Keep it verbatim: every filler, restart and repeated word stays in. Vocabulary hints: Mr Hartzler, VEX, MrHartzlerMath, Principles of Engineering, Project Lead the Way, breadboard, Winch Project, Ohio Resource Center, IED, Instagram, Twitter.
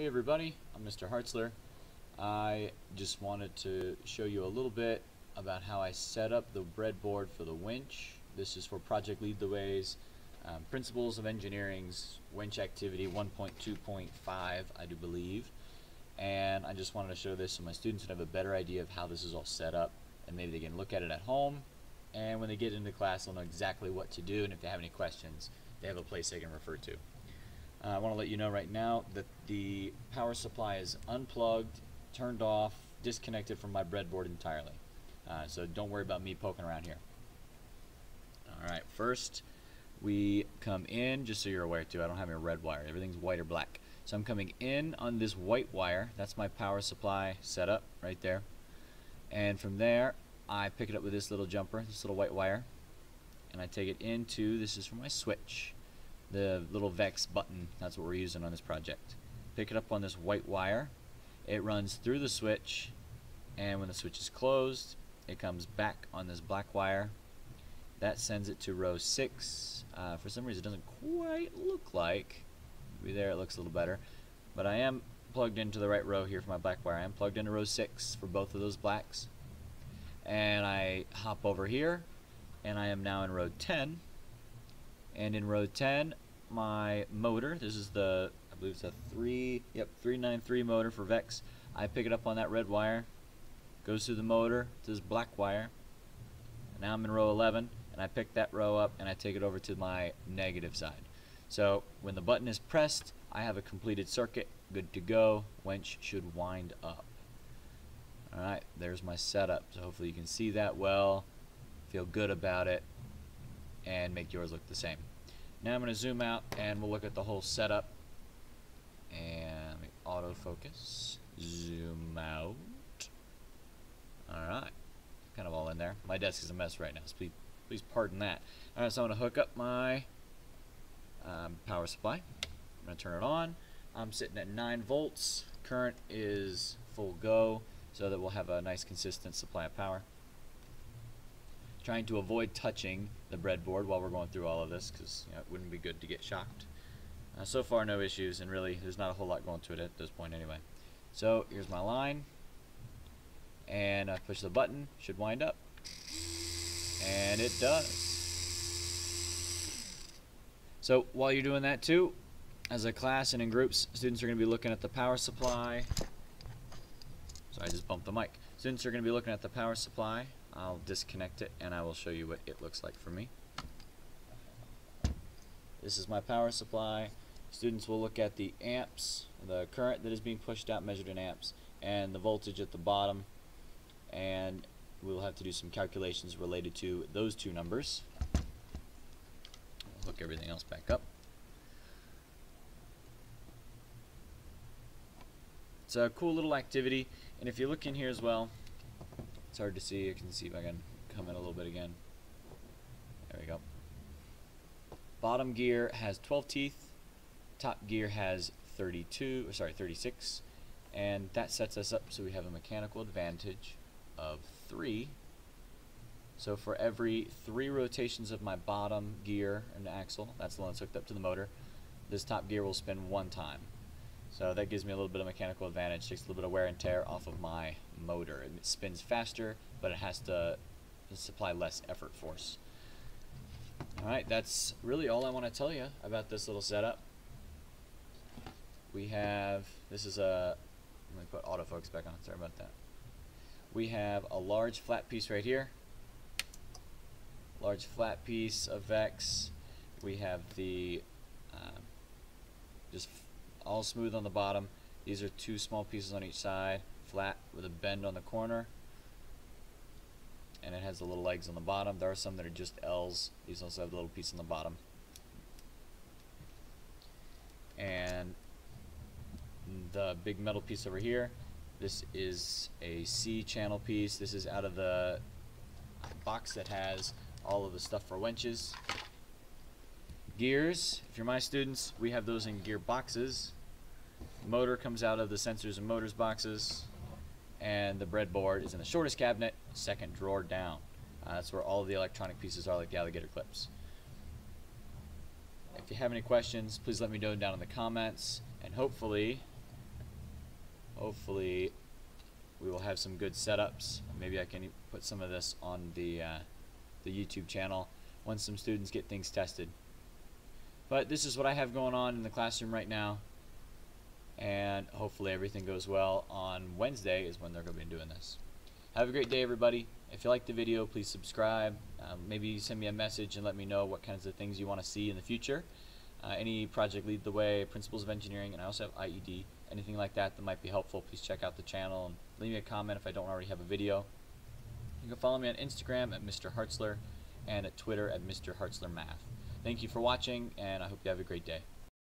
Hey everybody, I'm Mister Hartzler. I just wanted to show you a little bit about how I set up the breadboard for the winch. This is for Project Lead the Way's um, Principles of Engineering's Winch Activity one point two point five, I do believe. And I just wanted to show this so my students would have a better idea of how this is all set up, and maybe they can look at it at home, and when they get into class they'll know exactly what to do, and if they have any questions they have a place they can refer to. Uh, I want to let you know right now that the power supply is unplugged, turned off, disconnected from my breadboard entirely. Uh, so don't worry about me poking around here. Alright, first we come in, just so you're aware too, I don't have any red wire, everything's white or black. So I'm coming in on this white wire, that's my power supply setup right there. And from there I pick it up with this little jumper, this little white wire, and I take it into, this is for my switch, the little VEX button, that's what we're using on this project. Pick it up on this white wire, it runs through the switch, and when the switch is closed it comes back on this black wire. That sends it to row six. Uh, for some reason it doesn't quite look like, maybe there it looks a little better, but I am plugged into the right row here for my black wire. I am plugged into row six for both of those blacks, and I hop over here and I am now in row ten. And in row ten, my motor, this is the, I believe it's a three, yep, three ninety-three motor for VEX. I pick it up on that red wire, goes through the motor to this black wire. And now I'm in row eleven, and I pick that row up and I take it over to my negative side. So when the button is pressed, I have a completed circuit, good to go. Winch should wind up. All right, there's my setup. So hopefully you can see that well, feel good about it, and make yours look the same. Now I'm going to zoom out and we'll look at the whole setup. And let me autofocus, zoom out. Alright, kind of all in there. My desk is a mess right now, so please, please pardon that. Alright, so I'm going to hook up my um, power supply. I'm going to turn it on. I'm sitting at nine volts. Current is full go, so that we'll have a nice consistent supply of power. Trying to avoid touching the breadboard while we're going through all of this, because you know, it wouldn't be good to get shocked. Uh, so far no issues, and really there's not a whole lot going to it at this point anyway. So here's my line, and I push the button, should wind up, and it does. So while you're doing that too, as a class and in groups, students are going to be looking at the power supply. Sorry, I just bumped the mic. Students are going to be looking at the power supply. I'll disconnect it and I will show you what it looks like for me. This is my power supply. Students will look at the amps, the current that is being pushed out measured in amps, and the voltage at the bottom, and we'll have to do some calculations related to those two numbers. I'll hook everything else back up. It's a cool little activity, and if you look in here as well, it's hard to see. I can see if I can come in a little bit again. There we go. Bottom gear has twelve teeth. Top gear has thirty-two, or sorry, thirty-six. And that sets us up so we have a mechanical advantage of three. So for every three rotations of my bottom gear and axle, that's the one that's hooked up to the motor, this top gear will spin one time. So that gives me a little bit of mechanical advantage, takes a little bit of wear and tear off of my motor. It spins faster, but it has to supply less effort force. Alright, that's really all I want to tell you about this little setup. We have, this is a, let me put autofocus back on, sorry about that. We have a large flat piece right here. Large flat piece of VEX. We have the, um, just all smooth on the bottom. These are two small pieces on each side, flat with a bend on the corner, and it has the little legs on the bottom. There are some that are just L's. These also have the little piece on the bottom, and the big metal piece over here, this is a C-channel piece. This is out of the box that has all of the stuff for winches. Gears, if you're my students, we have those in gear boxes. Motor comes out of the sensors and motors boxes, and the breadboard is in the shortest cabinet, second drawer down. Uh, that's where all of the electronic pieces are, like the alligator clips. If you have any questions, please let me know down in the comments, and hopefully hopefully we will have some good setups. Maybe I can put some of this on the uh, the YouTube channel once some students get things tested. But this is what I have going on in the classroom right now, and hopefully everything goes well. On Wednesday is when they're going to be doing this. Have a great day, everybody. If you like the video, please subscribe. Um, maybe send me a message and let me know what kinds of things you want to see in the future. Uh, any Project Lead the Way, Principles of Engineering, and I also have I E D. Anything like that that might be helpful, please check out the channel and leave me a comment if I don't already have a video. You can follow me on Instagram at Mr Hartzler and at Twitter at Mr Hartzler Math. Thank you for watching, and I hope you have a great day.